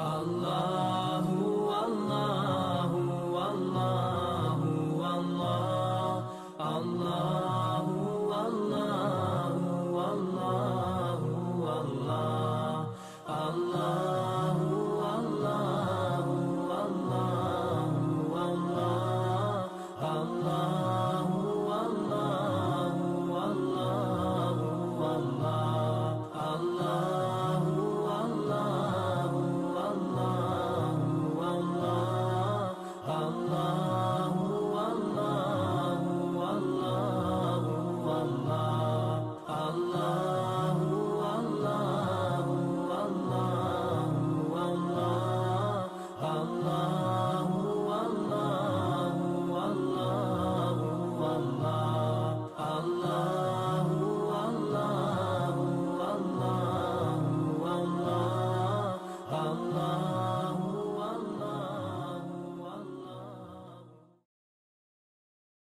Allah.